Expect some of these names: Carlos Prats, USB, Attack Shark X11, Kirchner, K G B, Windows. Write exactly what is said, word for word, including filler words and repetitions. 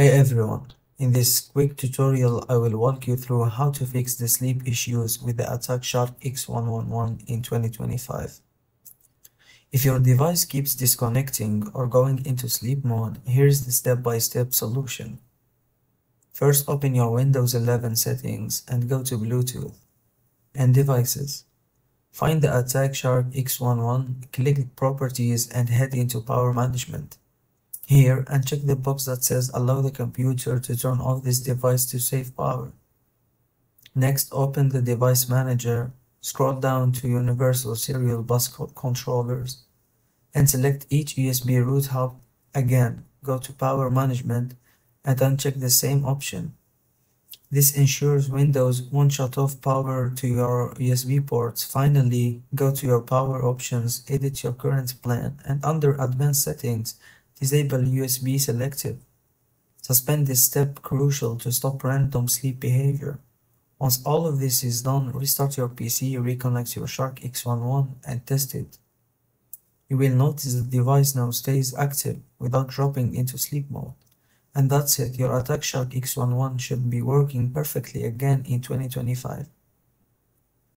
Hey everyone, in this quick tutorial I will walk you through how to fix the sleep issues with the Attack Shark X one eleven in twenty twenty-five. If your device keeps disconnecting or going into sleep mode, here's the step-by-step solution. First, open your Windows eleven settings and go to Bluetooth and Devices. Find the Attack Shark X eleven, click Properties and head into Power Management. Here, and check the box that says allow the computer to turn off this device to save power. Next, open the device manager, scroll down to universal serial bus controllers, and select each U S B root hub. Again, go to power management and uncheck the same option. This ensures Windows won't shut off power to your U S B ports. Finally, go to your power options, edit your current plan, and under advanced settings, disable U S B selective. Suspend this step, crucial to stop random sleep behavior. Once all of this is done, restart your P C, reconnect your Shark X eleven and test it. You will notice the device now stays active without dropping into sleep mode. And that's it, your Attack Shark X eleven should be working perfectly again in twenty twenty-five.